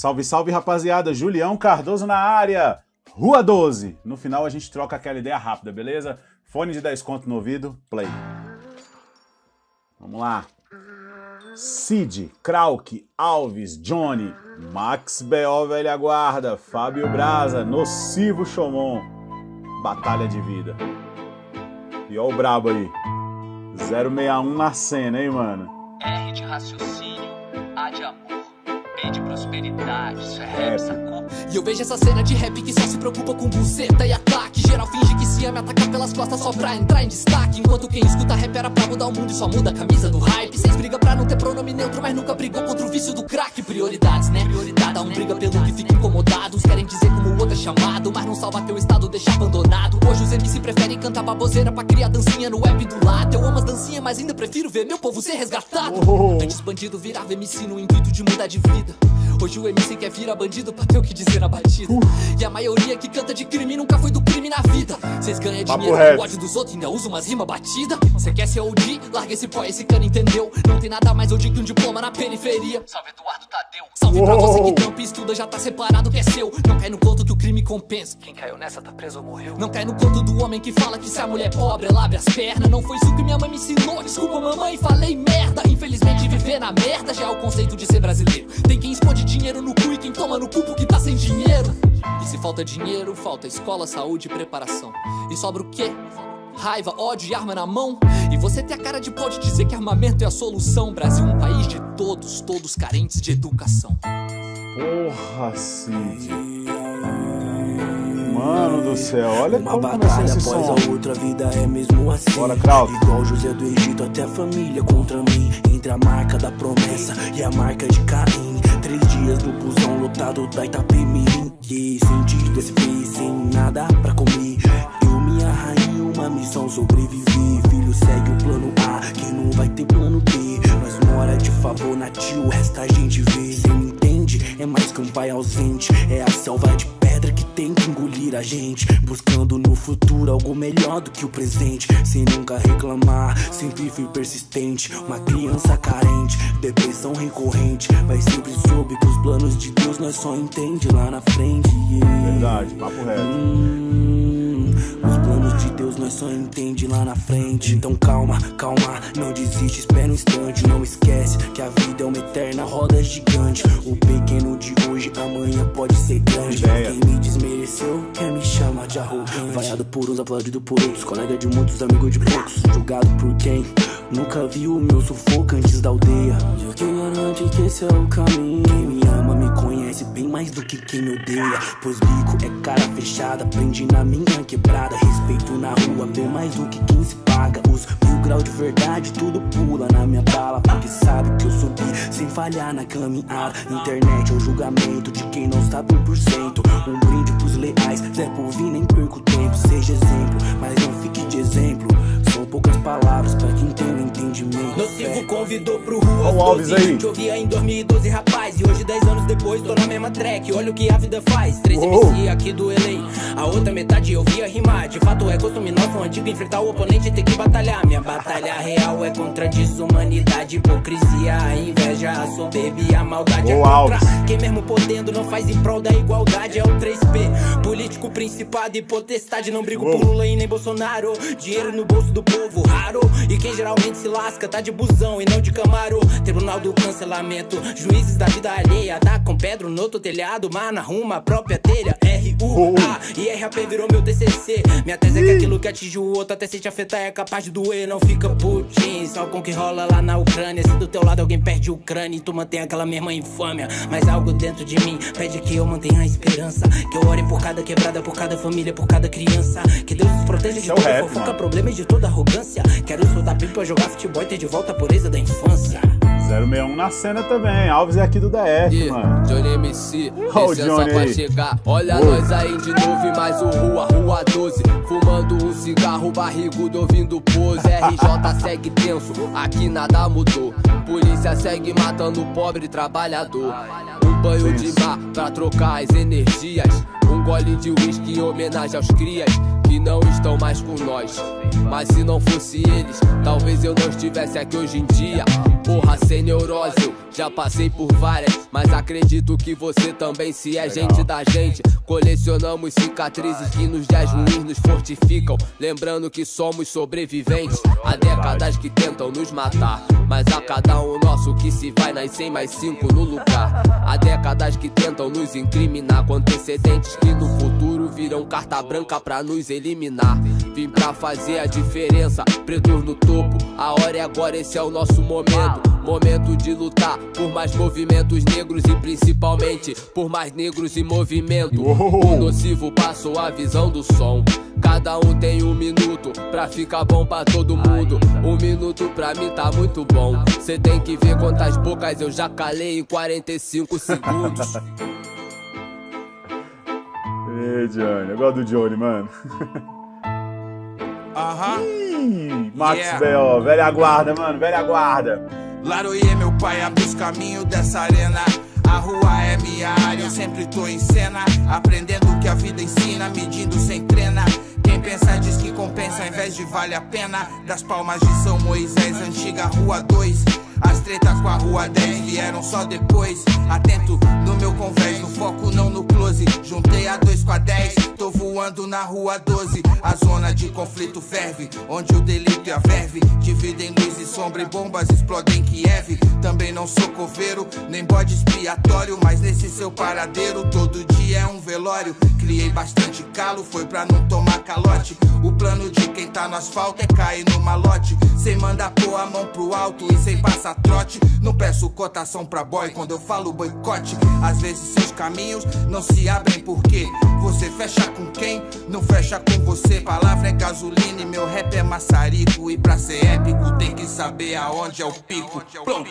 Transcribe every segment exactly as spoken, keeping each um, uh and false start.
Salve, salve, rapaziada! Julião Cardoso na área! Rua doze! No final a gente troca aquela ideia rápida, beleza? Fone de dez conto no ouvido, play. Vamos lá. Cid, Krawk, Alves, Johnny, Max B O Velha Guarda, Fábio Brazza, Nocivo Shomon. Batalha de vida. E ó o brabo aí. zero seis um na cena, hein, mano? R de raciocínio, A de amor. De prosperidade, isso é rap, sacou? E eu vejo essa cena de rap que só se preocupa com buceta e ataque. Geral finge que se ama atacar pelas costas só pra entrar em destaque. Enquanto quem escuta rap era pra mudar o mundo e só muda a camisa do hype. Seis briga pra não ter pronome neutro, mas nunca brigou contra o vício do crack. Prioridades, né? Prioridade, um briga pelo que fica incomodado. Uns querem dizer como o outro é chamado, mas não salva teu estado, deixa abandonado. Hoje os M C preferem cantar baboseira pra criar dancinha no web do lado. Eu amo as dancinhas, mas ainda prefiro ver meu povo ser resgatado. Antes bandido virava M C no intuito de mudar de vida. Hoje o M C quer virar bandido pra ter o que dizer na batida. uh. E a maioria que canta de crime nunca foi do crime na vida. Cês ganham dinheiro com o ódio dos outros, ainda usa umas rimas batida. Cê quer ser O G? Larga esse pó, esse cano, entendeu? Não tem nada mais O G que um diploma na periferia. Salve Eduardo Tadeu. Salve Uou. pra você que trampa e estuda, já tá separado, que é seu. Não cai no conto que o crime compensa. Quem caiu nessa tá preso ou morreu. Não cai no conto do homem que fala que se a mulher é pobre ela abre as pernas. Não foi isso que minha mãe me ensinou, desculpa mamãe, falei merda. Infelizmente viver na merda já é o conceito de ser brasileiro. Tem quem esconde dinheiro no cu e quem toma no cu porque tá sem dinheiro. E se falta dinheiro, falta escola, saúde e preparação. E sobra o quê? Raiva, ódio e arma na mão. E você tem a cara de pau de dizer que armamento é a solução. Brasil, um país de todos, todos carentes de educação. Porra, Cid. Mano do céu, olha uma como batalha após som. A outra vida é mesmo assim. Bora, Krawk. Igual José do Egito até a família contra mim. Entre a marca da promessa e a marca de Caim. Três dias do busão lotado da Itapemirim. E senti desfez sem nada pra comer. Eu, minha rainha, uma missão sobreviver. Filho, segue o plano A, que não vai ter plano B. Mas uma hora de favor na tia, o resto a gente vê. Cê me entende? É mais que um pai ausente. É a selva de que tem que engolir a gente, buscando no futuro algo melhor do que o presente. Sem nunca reclamar, sempre fui persistente. Uma criança carente, depressão recorrente, mas sempre soube que os planos de Deus nós só entende lá na frente. yeah. Verdade, papo reto. hum, Os planos de Deus nós só entende lá na frente. Então calma, calma, não desiste, espera um instante. Não esquece que a vida é uma eterna roda gigante. O pequeno de hoje, amanhã pode ser grande. Quem me desmereceu, quer me chamar de arrogante. Vaiado por uns, aplaudido por outros. Colega de muitos, amigo de poucos. Julgado por quem nunca viu o meu sufoco antes da aldeia. Eu que garante que esse é o caminho. Quem me ama me conhece bem mais do que quem me odeia. Pois bico é cara fechada, aprendi na minha quebrada. Respeito na rua, bem mais do que quem se paga. Os mil graus de verdade, tudo pula na minha bala. Porque sabe que eu subi sem falhar na caminhada. Internet é o julgamento de quem não sabe um por cento. Um brinde pros leais, Zé por vir nem perco tempo. Seja exemplo, mas não fique de exemplo. São poucas palavras pra quem tem um entendimento. Nocivo convidou pro Rua doze, aí. Te ouvia em dois mil e doze, rapaz. E hoje, dez anos depois, tô na mesma track. Olha o que a vida faz. Três M C aqui do L A. A outra metade eu via rimar. De fato é costume nosso antigo enfrentar o oponente e ter que batalhar. Minha batalha real é contra a desumanidade, hipocrisia, a inveja, a soberba, a maldade. É contra quem mesmo podendo não faz em prol da igualdade. É o três P, político, principado e potestade. Não brigo por Lula e nem Bolsonaro. Dinheiro no bolso do povo raro. E quem geralmente se lasca tá de busão e não de Camaro. Tribunal do cancelamento, juízes da vida alheia. Dá com pedra no outro telhado, mas não arruma a própria telha. R U A e R A P virou meu T C C. Minha tese é que aquilo que atinge o outro até se te afetar é capaz de doer. Não fica putinho, só com o que rola lá na Ucrânia. Se do teu lado alguém perde o crânio e tu mantém aquela mesma infâmia, mas algo dentro de mim pede que eu mantenha a esperança. Que eu ore por cada quebrada, por cada família, por cada criança. Que Deus nos proteja de toda fofoca, problemas, de toda arrogância. Quero soltar pipa, jogar futebol e ter de volta a pureza da infância. zero seis um na cena também, Alves é aqui do D F, yeah, mano. Johnny M C, oh, Johnny. Pra chegar. Olha oh. nós aí de novo e mais um Rua, Rua doze. Fumando um cigarro, barrigudo ouvindo pose. R J segue tenso, aqui nada mudou. Polícia segue matando o pobre trabalhador. Um banho de mar pra trocar as energias. Um gole de uísque em homenagem aos crias que não estão mais com nós. Mas se não fosse eles, talvez eu não estivesse aqui hoje em dia. Porra, sem neurose, eu já passei por várias, mas acredito que você também, se é gente da gente. Colecionamos cicatrizes que nos dias ruins nos fortificam, lembrando que somos sobreviventes. Há décadas que tentam nos matar, mas a cada um nosso que se vai nascem mais cinco no lugar. Há décadas que tentam nos incriminar com antecedentes que no futuro virão carta branca pra nos eliminar. Vim pra fazer a diferença, pretos no topo, a hora é agora, esse é o nosso momento. Momento de lutar por mais movimentos negros e principalmente por mais negros em movimento. O Nocivo passou a visão do som. Cada um tem um minuto pra ficar bom pra todo mundo. Um minuto pra mim tá muito bom. Cê tem que ver quantas bocas eu já calei em quarenta e cinco segundos. Ei, Johnny, eu gosto do Johnny, mano. Uhum. Max yeah. B O, velha guarda, mano, velha guarda. Laroie, meu pai, abre os caminhos dessa arena. A rua é minha área, eu sempre tô em cena, aprendendo o que a vida ensina, medindo sem trena. Quem pensa diz que compensa, ao invés de vale a pena. Das palmas de São Moisés, antiga Rua dois. As tretas com a Rua dez vieram só depois. Atento no meu convés, no foco não no close. Juntei a dois com a dez, tô voando na Rua doze. A zona de conflito ferve, onde o delito e a verve dividem luz e sombra e bombas explodem em Kiev. Também não sou coveiro, nem bode expiatório, mas nesse seu paradeiro todo dia é um velório. Criei bastante calo, foi pra não tomar calote. O plano de quem tá no asfalto é cair no malote, sem mandar pôr a mão pro alto e sem passar trote. Não peço cotação pra boy quando eu falo boicote. Às vezes seus caminhos não se abrem porque você fecha com quem não fecha com você. Palavra é gasolina e meu rap é maçarico, e pra ser épico tem que saber aonde é o pico. Plum.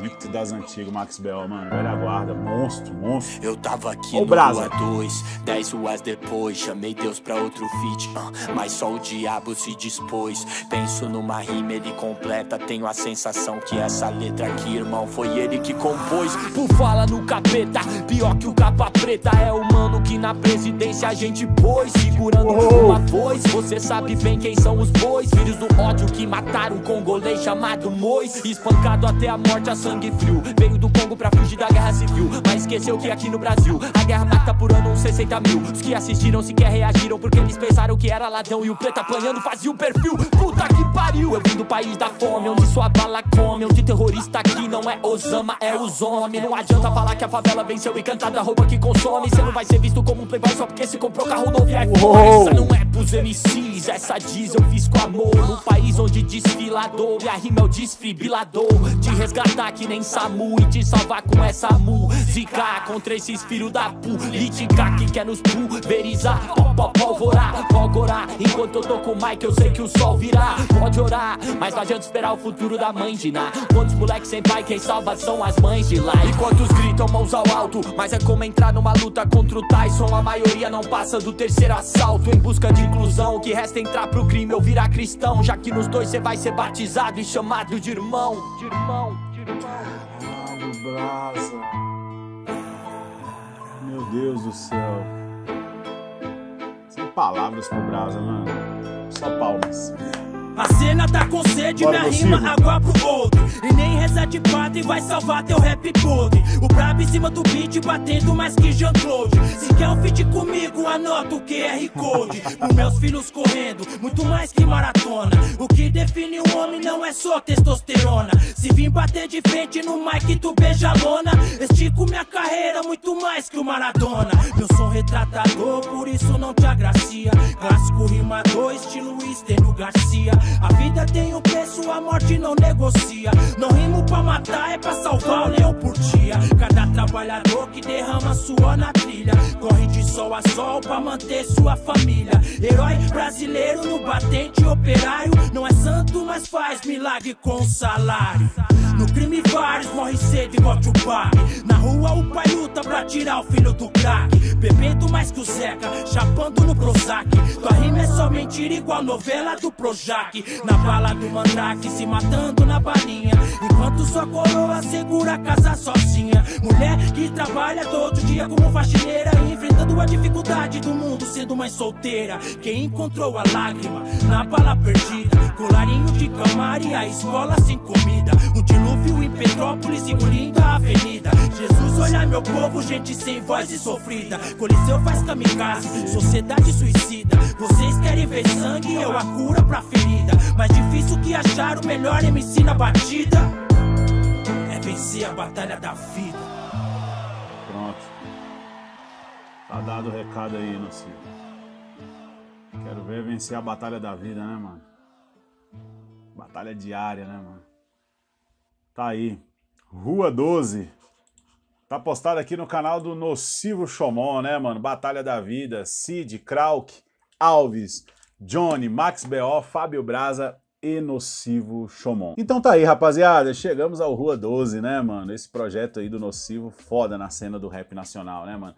Muito das antigas, Max B O, mano, velha guarda, monstro, monstro. Eu tava aqui oh, no Rua dois, dez ruas depois, chamei Deus pra outro feat, uh, mas só o diabo se dispôs. Penso numa rima, ele completa, tenho a sensação que essa letra aqui, irmão, foi ele que compôs. Por fala no capeta, pior que o capa preta, é o mano que na presidência a gente pôs. Segurando oh. uma voz, você sabe bem quem são os bois. Filhos do ódio que mataram um congolês chamado Mois, espancado até a morte, a sangue frio, veio do Congo pra fugir da guerra civil, mas esqueceu que aqui no Brasil a guerra mata por ano uns sessenta mil. Os que assistiram sequer reagiram porque eles pensaram que era ladrão, e o preto apanhando fazia o perfil. Puta que pariu, eu vim do país da fome, onde sua bala come, onde terrorista aqui não é Osama, é os homens. Não adianta falar que a favela venceu e cantar da roupa que consome. Cê não vai ser visto como um playboy só porque se comprou carro novo e iPhone. Essa não é pros M Cs, essa diz eu fiz com amor, no país onde desfilador e a rima é o desfibrilador, de resgatar que nem SAMU e te salvar com essa música contra esses filhos da política que quer nos pulverizar, pólvorar, pólvorar. Enquanto eu tô com o Mike eu sei que o sol virá. Pode orar, mas não adianta esperar o futuro da mãe de Ná. Quantos moleques sem pai, quem salva são as mães de lá. E quantos gritam mãos ao alto, mas é como entrar numa luta contra o Tyson. A maioria não passa do terceiro assalto, em busca de inclusão. O que resta é entrar pro crime ou virar cristão, já que nos dois cê vai ser batizado e chamado de irmão. De irmão. Caralho, Brazza. Meu Deus do céu. Sem palavras pro Brazza, mano. Só palmas. A cena tá com sede, bora, minha consigo. Rima, água pro outro. E nem reza de padre vai salvar teu rap podre. O brabo em cima do beat, batendo mais que Jean-Claude. Se quer um feat comigo, anota o Q R Code. Com meus filhos correndo, muito mais que maratona. O que define um homem não é só testosterona. Se vim bater de frente no mic, tu beija a lona. Estico minha carreira, muito mais que o Maradona. Meu som retratador, por isso não te agracia. Clássico rimador, estilo Luiz Terno Garcia. A vida tem um preço, a morte não negocia. Não rimo pra matar, é pra salvar o leão por dia. Cada trabalhador que derrama suor na trilha, corre de sol a sol pra manter sua família. Herói brasileiro no batente operário, não é santo, mas faz milagre com salário. No crime vários morrem cedo igual Tupac. Na rua o pai luta pra tirar o filho do crack, bebendo mais que o Zeca, chapando no Projac. Tua rima é só mentira igual novela do Projac. Projac, na bala do mandrake, se matando na balinha, enquanto sua coroa segura a casa sozinha. Mulher que trabalha todo dia como faxineira, enfrentando a dificuldade do mundo, sendo mais solteira. Quem encontrou a lágrima na bala perdida, colarinho de camar e a escola sem comida. Um dilúvio em Petrópolis engolindo a avenida. Jesus, olha meu povo, gente sem voz e sofrida. Coliseu faz kamikaze, sociedade suicida. Vocês querem ver sangue, eu a cura pra ferida. Mais difícil que achar o melhor M C na batida é vencer a batalha da vida. Pronto. Tá dado o recado aí, Nocivo. Quero ver vencer a batalha da vida, né, mano? Batalha diária, né, mano? Tá aí. Rua doze. Tá postado aqui no canal do Nocivo Shomon, né, mano? Batalha da Vida, Cid, Krawk, Alves, Johnny, Max B O, Fábio Brazza e Nocivo Shomon. Então tá aí, rapaziada, chegamos ao Rua doze, né, mano? Esse projeto aí do Nocivo, foda na cena do rap nacional, né, mano?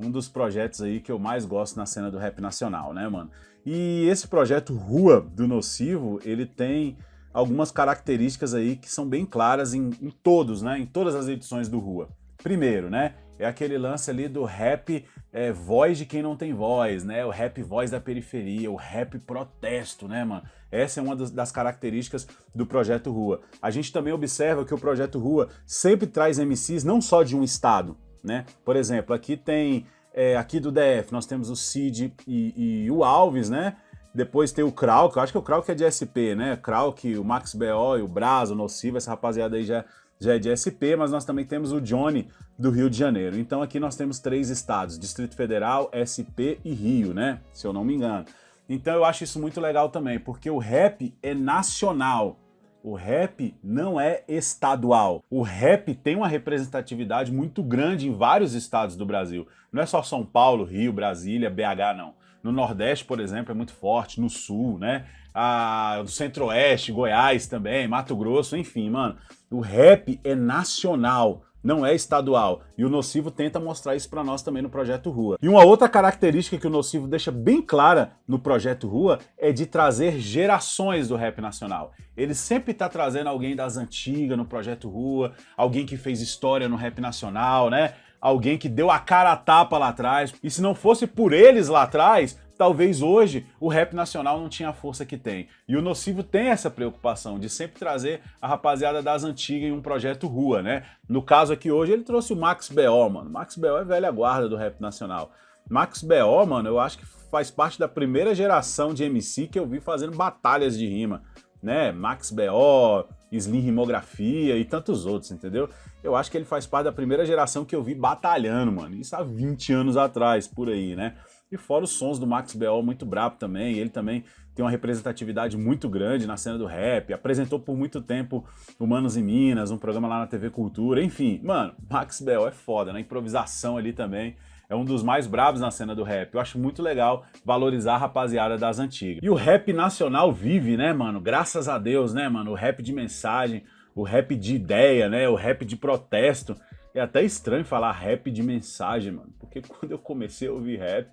Um dos projetos aí que eu mais gosto na cena do rap nacional, né, mano? E esse projeto Rua do Nocivo, ele tem algumas características aí que são bem claras em, em todos, né? Em todas as edições do Rua. Primeiro, né, é aquele lance ali do rap é, voz de quem não tem voz, né, o rap voz da periferia, o rap protesto, né, mano. Essa é uma das características do Projeto Rua. A gente também observa que o Projeto Rua sempre traz M Cs não só de um estado, né, por exemplo, aqui tem, é, aqui do D F, nós temos o Cid e, e o Alves, né, depois tem o Krawk, eu acho que o Krawk é de S P, né, Krawk, o Max B O e o Brazza, o Nocivo, essa rapaziada aí já... já é de S P, mas nós também temos o Johnny do Rio de Janeiro. Então aqui nós temos três estados, Distrito Federal, S P e Rio, né? Se eu não me engano. Então eu acho isso muito legal também, porque o rap é nacional. O rap não é estadual. O rap tem uma representatividade muito grande em vários estados do Brasil. Não é só São Paulo, Rio, Brasília, B H, não. No Nordeste, por exemplo, é muito forte, no Sul, né? Ah, do Centro-Oeste, Goiás também, Mato Grosso, enfim, mano. O rap é nacional, não é estadual. E o Nocivo tenta mostrar isso pra nós também no Projeto Rua. E uma outra característica que o Nocivo deixa bem clara no Projeto Rua é de trazer gerações do rap nacional. Ele sempre tá trazendo alguém das antigas no Projeto Rua, alguém que fez história no rap nacional, né? Alguém que deu a cara a tapa lá atrás, e se não fosse por eles lá atrás, talvez hoje o rap nacional não tinha a força que tem. E o Nocivo tem essa preocupação de sempre trazer a rapaziada das antigas em um Projeto Rua, né? No caso aqui hoje ele trouxe o Max B O, mano. Max B O é velha guarda do rap nacional. Max B O, mano, eu acho que faz parte da primeira geração de M C que eu vi fazendo batalhas de rima, né? Max B O, Slim Rimografia e tantos outros, entendeu? Eu acho que ele faz parte da primeira geração que eu vi batalhando, mano. Isso há vinte anos atrás, por aí, né? E fora os sons do Max B O muito brabo também. Ele também tem uma representatividade muito grande na cena do rap. Apresentou por muito tempo Humanos e Minas, um programa lá na T V Cultura. Enfim, mano, Max B O é foda, né? Improvisação ali também. É um dos mais bravos na cena do rap. Eu acho muito legal valorizar a rapaziada das antigas. E o rap nacional vive, né, mano? Graças a Deus, né, mano? O rap de mensagem, o rap de ideia, né? O rap de protesto. É até estranho falar rap de mensagem, mano. Porque quando eu comecei a ouvir rap,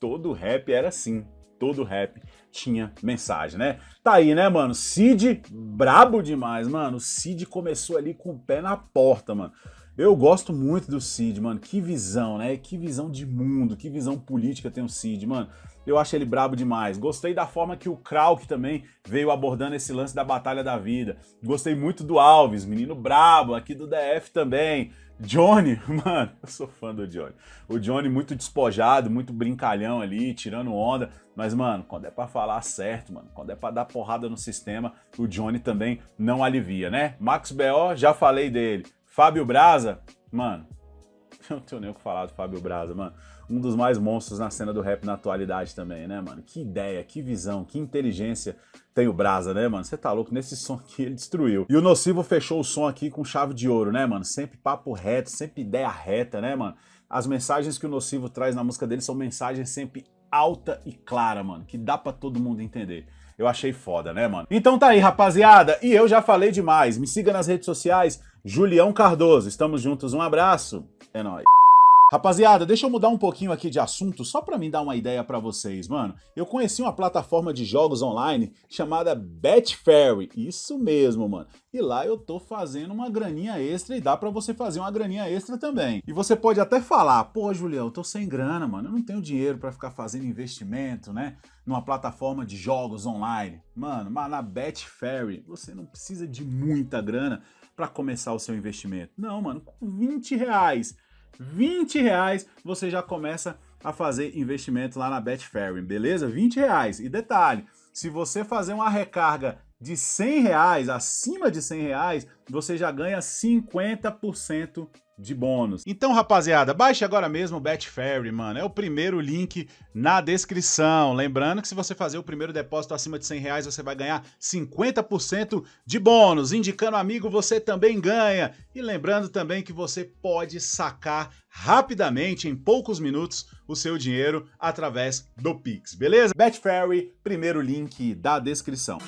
todo rap era assim. Todo rap tinha mensagem, né? Tá aí, né, mano? Cid, brabo demais, mano. O Cid começou ali com o pé na porta, mano. Eu gosto muito do Cid, mano, que visão, né? Que visão de mundo, que visão política tem o Cid, mano. Eu acho ele brabo demais. Gostei da forma que o Krawk também veio abordando esse lance da Batalha da Vida. Gostei muito do Alves, menino brabo, aqui do D F também. Johnny, mano, eu sou fã do Johnny. O Johnny muito despojado, muito brincalhão ali, tirando onda. Mas, mano, quando é pra falar certo, mano, quando é pra dar porrada no sistema, o Johnny também não alivia, né? Max B O, já falei dele. Fábio Brazza, mano, eu não tenho nem o que falar do Fábio Brazza, mano. Um dos mais monstros na cena do rap na atualidade também, né, mano? Que ideia, que visão, que inteligência tem o Brazza, né, mano? Você tá louco, nesse som aqui ele destruiu. E o Nocivo fechou o som aqui com chave de ouro, né, mano? Sempre papo reto, sempre ideia reta, né, mano? As mensagens que o Nocivo traz na música dele são mensagens sempre alta e clara, mano, que dá pra todo mundo entender. Eu achei foda, né, mano? Então tá aí, rapaziada, e eu já falei demais. Me siga nas redes sociais, Julião Cardoso. Estamos juntos, um abraço, é nóis. Rapaziada, deixa eu mudar um pouquinho aqui de assunto, só pra mim dar uma ideia pra vocês, mano. Eu conheci uma plataforma de jogos online chamada BetFiery, isso mesmo, mano. E lá eu tô fazendo uma graninha extra e dá pra você fazer uma graninha extra também. E você pode até falar, pô, Julião, eu tô sem grana, mano, eu não tenho dinheiro pra ficar fazendo investimento, né, numa plataforma de jogos online. Mano, mas na BetFiery você não precisa de muita grana pra começar o seu investimento. Não, mano, com vinte reais. vinte reais você já começa a fazer investimento lá na BetFiery, beleza? vinte reais. E detalhe, se você fazer uma recarga de cem reais, acima de cem reais, você já ganha cinquenta por cento de bônus. Então, rapaziada, baixe agora mesmo o BetFiery, mano. É o primeiro link na descrição. Lembrando que se você fazer o primeiro depósito acima de cem reais, você vai ganhar cinquenta por cento de bônus. Indicando amigo, você também ganha. E lembrando também que você pode sacar rapidamente, em poucos minutos, o seu dinheiro através do Pix, beleza? BetFiery, primeiro link da descrição.